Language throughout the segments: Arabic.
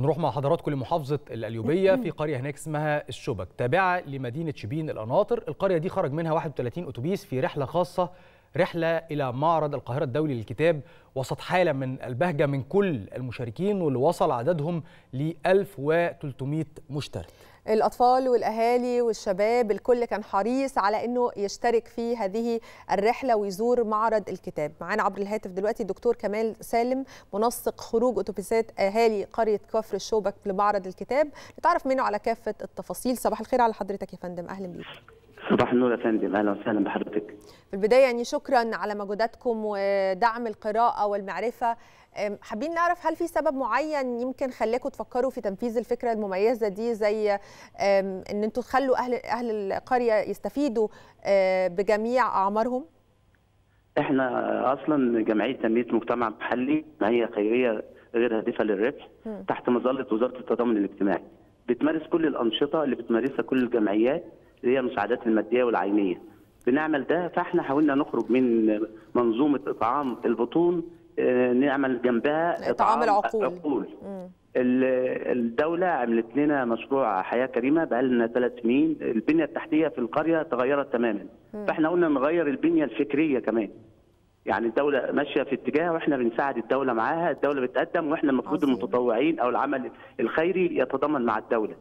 نروح مع حضراتكم لمحافظة القليوبية في قرية هناك اسمها الشوبك تابعة لمدينة شبين القناطر. القرية دي خرج منها 31 أتوبيس في رحلة خاصة، رحلة إلى معرض القاهرة الدولي للكتاب، وسط حالة من البهجة من كل المشاركين، واللي وصل عددهم ل 1300 مشترك. الأطفال والأهالي والشباب الكل كان حريص على أنه يشترك في هذه الرحلة ويزور معرض الكتاب. معانا عبر الهاتف دلوقتي الدكتور كمال سالم، منسق خروج أتوبيسات أهالي قرية كفر الشوبك لمعرض الكتاب، لتعرف منه على كافة التفاصيل. صباح الخير على حضرتك يا فندم، أهلا بيك. صباح النور يا فندم، اهلا وسهلا بحضرتك. في البدايه شكرا على مجهوداتكم ودعم القراءه والمعرفه. حابين نعرف هل في سبب معين يمكن خلاكم تفكروا في تنفيذ الفكره المميزه دي، زي ان انتم تخلوا اهل القريه يستفيدوا بجميع اعمارهم؟ احنا اصلا جمعيه تنميه مجتمع محلي، جمعيه خيريه غير هادفه للربح تحت مظله وزاره التضامن الاجتماعي، بتمارس كل الانشطه اللي بتمارسها كل الجمعيات اللي هي المساعدات الماديه والعينيه. بنعمل ده، فاحنا حاولنا نخرج من منظومه اطعام البطون، نعمل جنبها اطعام العقول. الدوله عملت لنا مشروع حياه كريمه بقى لنا 3 سنين، البنيه التحتيه في القريه تغيرت تماما، فاحنا قلنا نغير البنيه الفكريه كمان. يعني الدوله ماشيه في اتجاه واحنا بنساعد الدوله معاها، الدوله بتقدم واحنا المفروض المتطوعين او العمل الخيري يتضمن مع الدوله.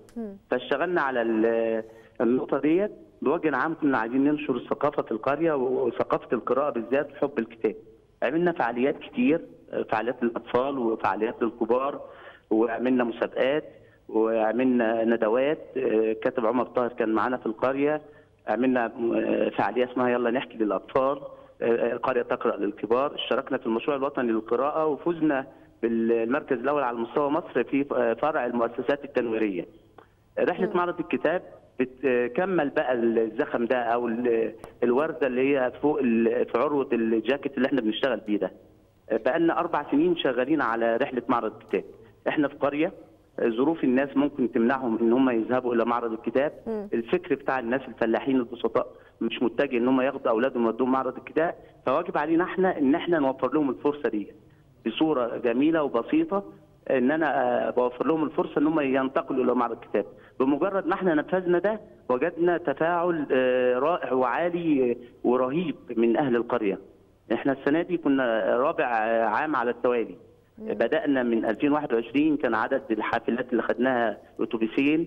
فاشتغلنا على النقطة ديت بوجه عام، كنا عايزين ننشر ثقافة القرية وثقافة القراءة بالذات وحب الكتاب. عملنا فعاليات كتير، فعاليات للأطفال وفعاليات للكبار، وعملنا مسابقات وعملنا ندوات. كاتب عمر طاهر كان معانا في القرية، عملنا فعالية اسمها يلا نحكي للأطفال، القرية تقرأ للكبار. اشتركنا في المشروع الوطني للقراءة وفزنا بالمركز الأول على مستوى مصر في فرع المؤسسات التنويرية. رحلة معرض الكتاب بتكمل بقى الزخم ده او الورده اللي هي فوق في عروه الجاكيت اللي احنا بنشتغل بيه ده. بقى لنا 4 سنين شغالين على رحله معرض الكتاب. احنا في قريه ظروف الناس ممكن تمنعهم ان هم يذهبوا الى معرض الكتاب، الفكر بتاع الناس الفلاحين البسطاء مش متجه ان هم ياخدوا اولادهم ويودوهم معرض الكتاب، فواجب علينا احنا ان احنا نوفر لهم الفرصه دي بصوره جميله وبسيطه، ان انا بوفر لهم الفرصه ان هم ينتقلوا الى معرض الكتاب. بمجرد ما احنا نفذنا ده وجدنا تفاعل رائع وعالي ورهيب من اهل القريه. احنا السنه دي كنا 4 عام على التوالي. بدانا من 2021 كان عدد الحافلات اللي خدناها 2،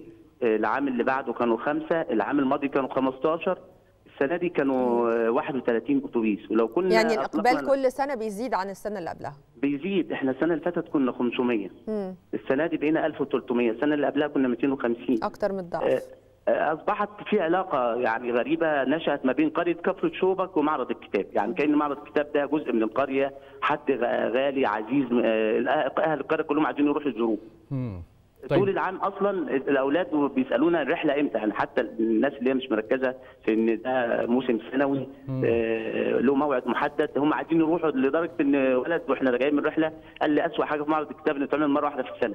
العام اللي بعده كانوا 5، العام الماضي كانوا 15، السنه دي كانوا 31 اتوبيس. ولو كنا يعني الاقبال كل سنه بيزيد عن السنه اللي قبلها، بيزيد. احنا السنه اللي فاتت كنا 500، السنه دي بقينا 1300، السنه اللي قبلها كنا 250، اكتر من الضعف. اصبحت في علاقه يعني غريبه نشات ما بين قريه كفر الشوبك ومعرض الكتاب، يعني كأن معرض الكتاب ده جزء من القريه، حد غالي عزيز، اهل القريه كلهم عايزين يروحوا يزوروه. طيب. طول العام اصلا الاولاد بيسالونا الرحله امتى، يعني حتى الناس اللي هي مش مركزه في ان ده موسم سنوي له موعد محدد، هم عايزين يروحوا، لدرجه ان ولد واحنا راجعين من الرحله قال لي اسوء حاجه في معرض الكتاب ان تعمل مره واحده في السنه.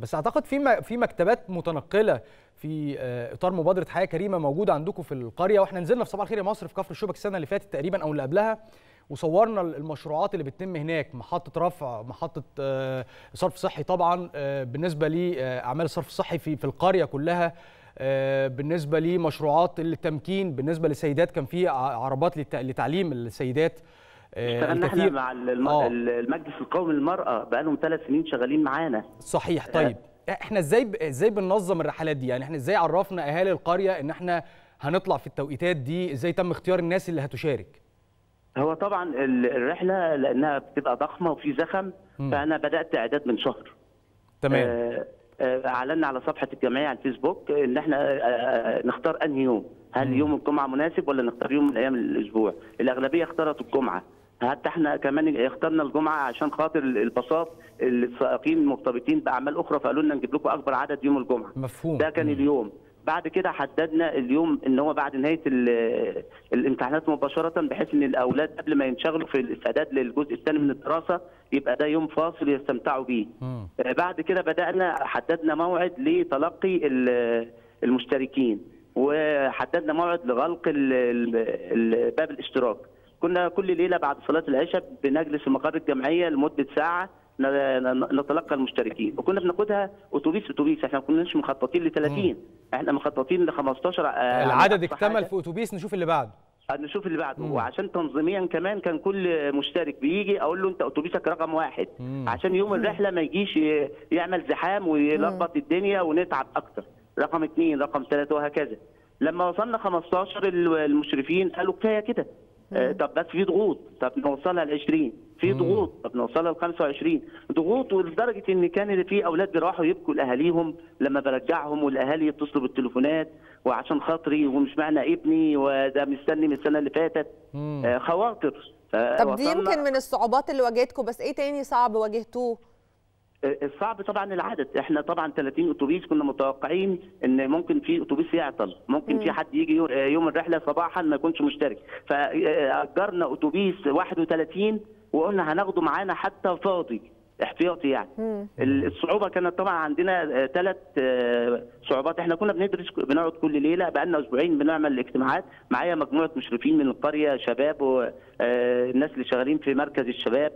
بس اعتقد في مكتبات متنقله في اطار مبادره حياه كريمه موجوده عندكم في القريه، واحنا نزلنا في صباح الخير يا مصر في كفر الشوبك السنه اللي فاتت تقريبا او اللي قبلها، وصورنا المشروعات اللي بتتم هناك، محطة رفع، محطة صرف صحي طبعا بالنسبة لأعمال الصرف الصحي في القرية كلها، بالنسبة لمشروعات التمكين، بالنسبة للسيدات كان في عربات لتعليم السيدات. اشتغلنا احنا مع المجلس القومي للمرأة بقى لهم 3 سنين شغالين معانا. صحيح. طيب احنا ازاي بننظم الرحلات دي؟ يعني احنا ازاي عرفنا أهالي القرية ان احنا هنطلع في التوقيتات دي؟ ازاي تم اختيار الناس اللي هتشارك؟ هو طبعا الرحله لانها بتبقى ضخمه وفي زخم، فانا بدات اعداد من شهر. تمام. اعلنا على صفحه الجمعيه على الفيسبوك ان احنا نختار انهي يوم، هل يوم الجمعه مناسب ولا نختار يوم من ايام الاسبوع؟ الاغلبيه اختارت الجمعه، حتى احنا كمان اخترنا الجمعه عشان خاطر البساط السائقين مرتبطين باعمال اخرى، فقالوا لنا نجيب لكم اكبر عدد يوم الجمعه. مفهوم. ده كان اليوم. بعد كده حددنا اليوم ان هو بعد نهايه الامتحانات مباشره، بحيث ان الاولاد قبل ما ينشغلوا في الاستعداد للجزء الثاني من الدراسه يبقى ده يوم فاصل يستمتعوا بيه. بعد كده بدانا حددنا موعد لتلقي المشتركين، وحددنا موعد لغلق باب الاشتراك. كنا كل ليله بعد صلاه العشاء بنجلس في مقر الجمعيه لمده ساعه نتلقى المشتركين، وكنا بناخدها اتوبيس اتوبيس. احنا ما كناش مخططين ل 30، احنا مخططين ل 15. العدد اكتمل في اتوبيس، نشوف اللي بعده نشوف اللي بعده. وعشان تنظيميا كمان كان كل مشترك بيجي اقول له انت اتوبيسك رقم واحد، عشان يوم الرحله ما يجيش يعمل زحام ويلخبط الدنيا ونتعب اكتر. رقم 2 رقم 3 وهكذا. لما وصلنا 15 المشرفين قالوا كفايه كده. طب بس في ضغوط، طب نوصلها ل 20، في ضغوط، طب نوصلها ل 25 ضغوط. ولدرجه ان كان في اولاد بيروحوا يبكوا لاهاليهم لما برجعهم، والاهالي يتصلوا بالتليفونات وعشان خاطري ومش معنى ابني وده مستني من السنه اللي فاتت. خواطر. طب دي يمكن من الصعوبات اللي واجهتكم، بس ايه تاني صعب واجهتوه؟ الصعب طبعا العدد. احنا طبعا 30 اتوبيس كنا متوقعين ان ممكن في اتوبيس يعطل، ممكن في حد يجي يوم الرحله صباحا ما يكونش مشترك، فاجرنا اتوبيس 31 وقلنا هناخده معانا حتى فاضي احتياطي يعني. الصعوبه كانت طبعا عندنا 3 صعوبات. احنا كنا بندرس، بنقعد كل ليله، بقالنا اسبوعين بنعمل اجتماعات. معايا مجموعه مشرفين من القريه، شباب والناس اللي شغالين في مركز الشباب.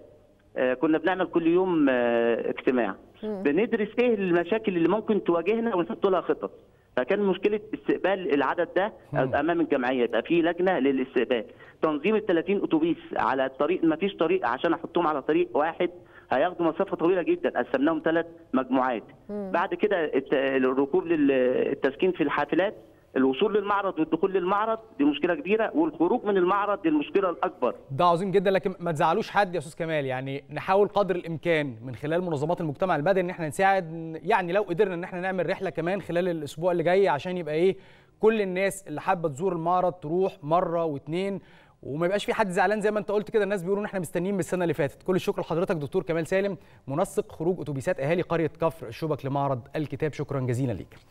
كنا بنعمل كل يوم اجتماع بندرس ايه المشاكل اللي ممكن تواجهنا ونحط لها خطط. فكان مشكله استقبال العدد ده امام الجمعيه، يبقى في لجنه للاستقبال. تنظيم ال 30 اتوبيس على الطريق، ما فيش طريق عشان احطهم على طريق واحد هياخدوا مسافه طويله جدا، قسمناهم 3 مجموعات. بعد كده الركوب للتسكين في الحافلات، الوصول للمعرض والدخول للمعرض دي مشكله كبيره، والخروج من المعرض دي المشكله الاكبر. ده عظيم جدا، لكن ما تزعلوش حد يا استاذ كمال، يعني نحاول قدر الامكان من خلال منظمات المجتمع المدني ان احنا نساعد. يعني لو قدرنا ان احنا نعمل رحله كمان خلال الاسبوع اللي جاي، عشان يبقى ايه كل الناس اللي حابه تزور المعرض تروح مره و2، وما يبقاش في حد زعلان زي ما انت قلت كده. الناس بيقولوا ان احنا مستنيين من السنه اللي فاتت. كل الشكر لحضرتك دكتور كمال سالم، منسق خروج اتوبيسات اهالي قريه كفر الشوبك لمعرض الكتاب، شكرا جزيلا ليك.